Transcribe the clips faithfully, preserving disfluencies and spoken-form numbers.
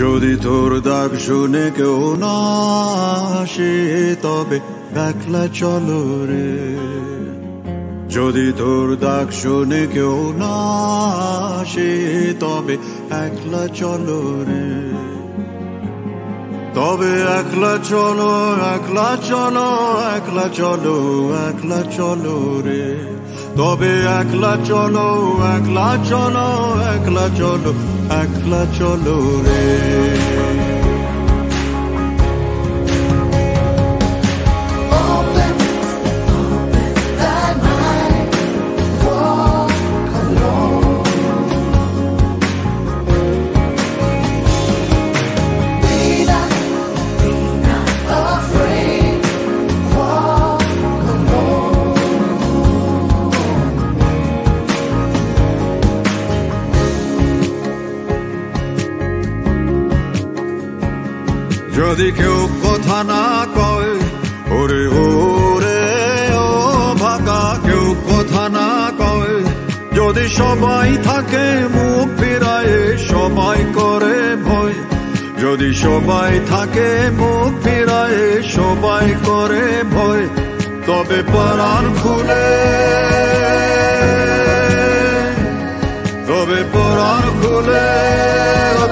যদি তোর ডাক শুনে কেউ না আসে তবে একলা চলো রে, যদি তোর ডাক শুনে কেউ না আসে তবে একলা চলো রে, তবে একলা চলো একলা চলো একলা চলো একলা চলো রে, তবে একলা চলো একলা চলো একলা চলো একলা চলো রে। যদি কেউ কথা না কয় ওরে ওরে ও ভাগা, কেউ কথা না কয় যদি সবাই থাকে মুখ ফিরায় সবাই করে ভয়, যদি সবাই থাকে মুখ ফিরায় সবাই করে ভয়, তবে পরাণ খুলে তবে পরাণ খুলে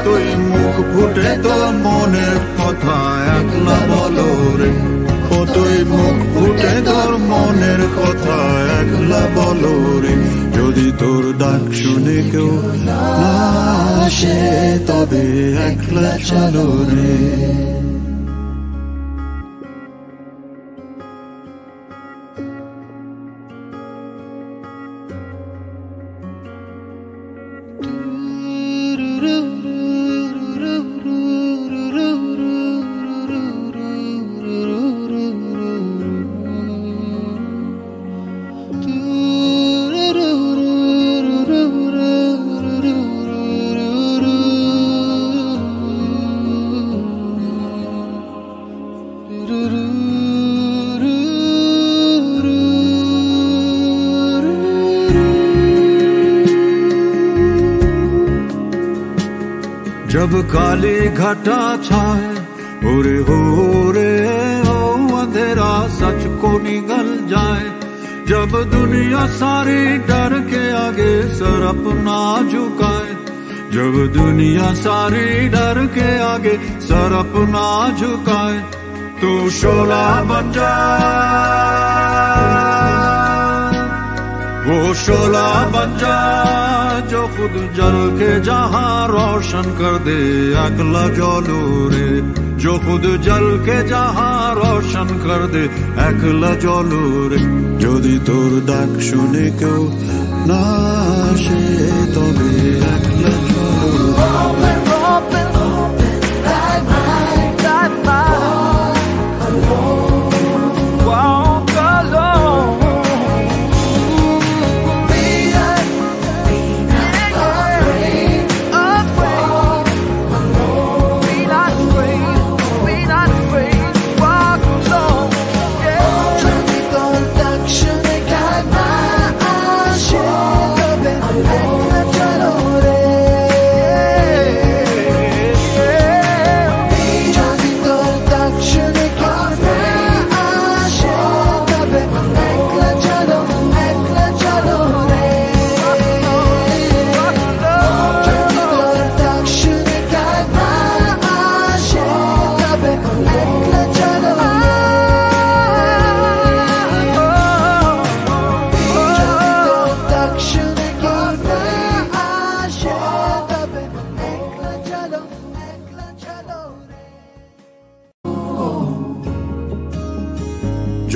তুই মুখ ফুটে তোর মনের কথা একলা বলো রে, ও তুই মুখ ফুটে তোর মনের কথা একলা বলো রে, যদি তোর ডাক শুনে কেউ না আসে তবে একলা চলো রে। जब काली घटा छाए ओरे ओरे ओ अंधेरा सच को निगल जाए, जब दुनिया सारी डर के आगे सर अपना झुकाए, जब दुनिया सारी डर के आगे सर अपना झुकाए, तू शोला बन जा वो शोला बन जा जो खुद जल के जहाँ रोशन कर दे अगला जलो रे, जो खुद जल के जहाँ रोशन कर दे अगला जलो रे, यदि तोर डाक शुने क्यों ना आशे तबे अगला जलो।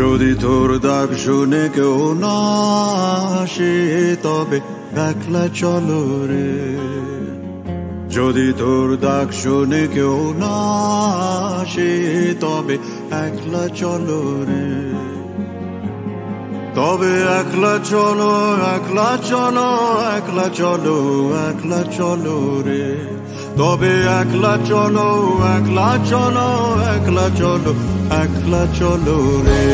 যদি তোর ডাক শুনে কেউ না আসে তবে একলা চলো রে, যদি তোর ডাক শুনে কেউ না আসে তবে একলা চলো রে, তবে একলা চলো একলা চলো একলা চলো একলা চলো রে, তবে একলা চলো একলা চলো একলা চলো একলা চলো রে।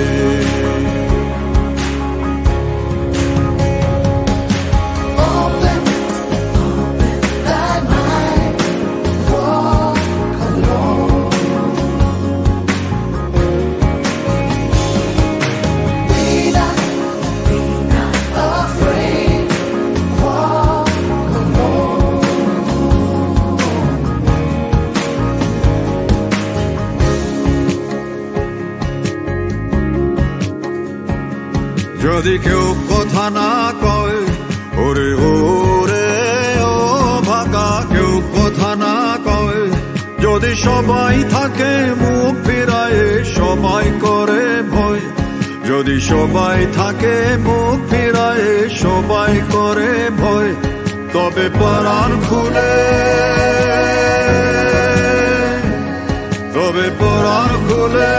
Open, open that mind, walk যদি কেউ কথা না কয় ওরে ওরে ও ভাগা, কেউ কথা না কয় যদি সবাই থাকে মুখ ফিরায়ে, সবাই করে ভয় যদি সবাই থাকে মুখ ফিরায়ে, সবাই করে ভয়। তবে পরাণ খুলে, তবে পরাণ খুলে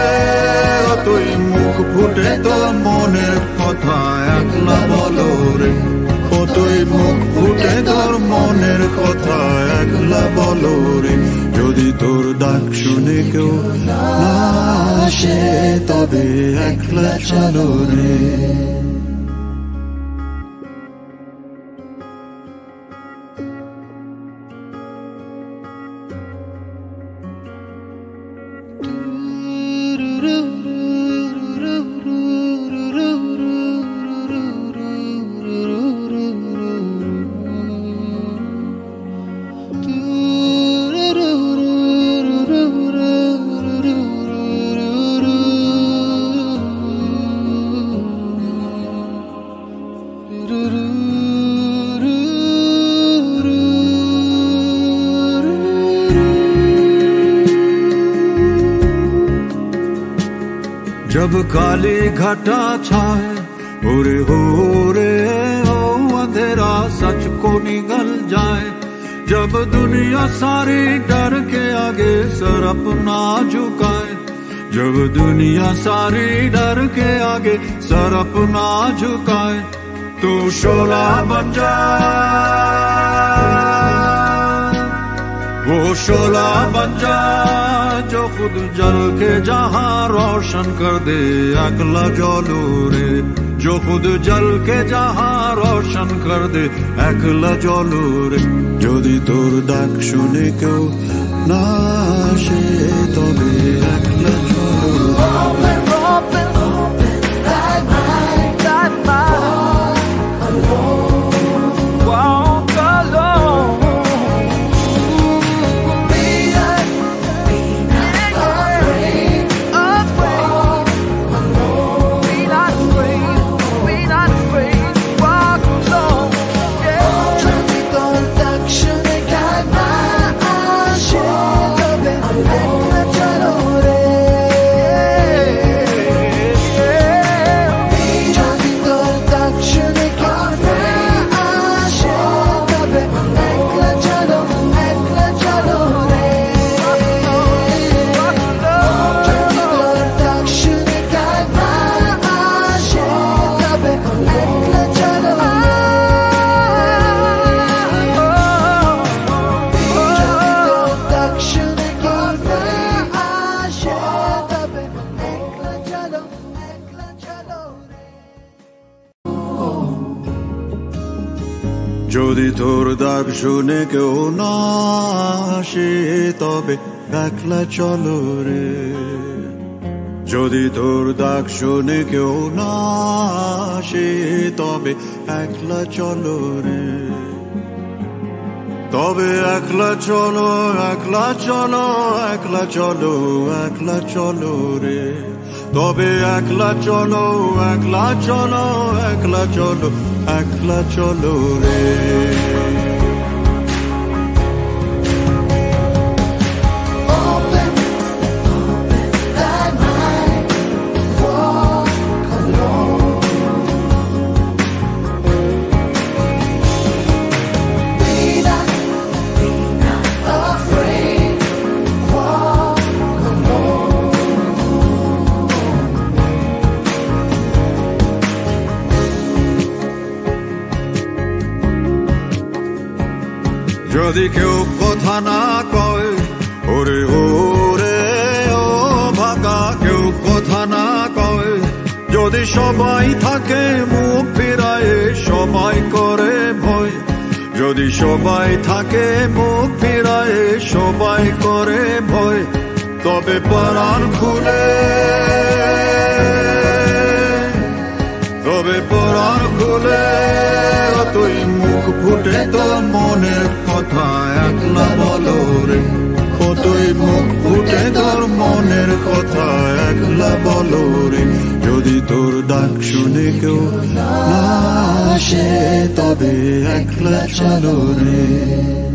তুই মুখ ফুটে তোর মনের কথা একলা বলো রে, ও তুই মুখ ফুটে তোর মনের কথা একলা বলো রে। যদি তোর ডাক শুনে কেউ না আসে তবে একলা চলো রে। जब काली घटा छाए उरे हो रे ओ अंधेरा सच को निगल जाए, जब दुनिया सारी डर के आगे सर अपना झुकाए, जब दुनिया सारी डर के आगे सर अपना झुकाए, तू शोला बन जाए, वो शोला बन जाए जो खुद जल के जहाँ रोशन कर दे अगला जलो रे, जो खुद जल के जहाँ रोशन कर दे अगला जलो रे। यदि तोर डाक शुने क्यों ना आशे तबे अगला जलो रे। যদি তোর ডাক শুনে কেউ না আসে তবে একলা চলো রে, যদি তোর ডাক শুনে কেউ না আসে তবে একলা চলো রে, তবে একলা চলো একলা চলো একলা চলো একলা চলো রে, তবে একলা চলো একলা চলো একলা চলো একলা চলো রে। যদি কেউ কথা না কয় ওরে ওরে ও ভাগা, কেউ কথা না কয় যদি সবাই থাকে মুখ ফিরায়ে, সবাই করে ভয় যদি সবাই থাকে মুখ ফিরায়ে, সবাই করে ভয়। তবে পরাণ খুলে, তবে পরাণ খুলে তুই মুখ ফুটে তোর মনের কথা একলা বলো রে, ও মতোই মুখ ফুটে তোর মনের কথা একলা বলো রে, যদি তোর ডাক শুনে কেউ না আসে তবে একলা চলো রে।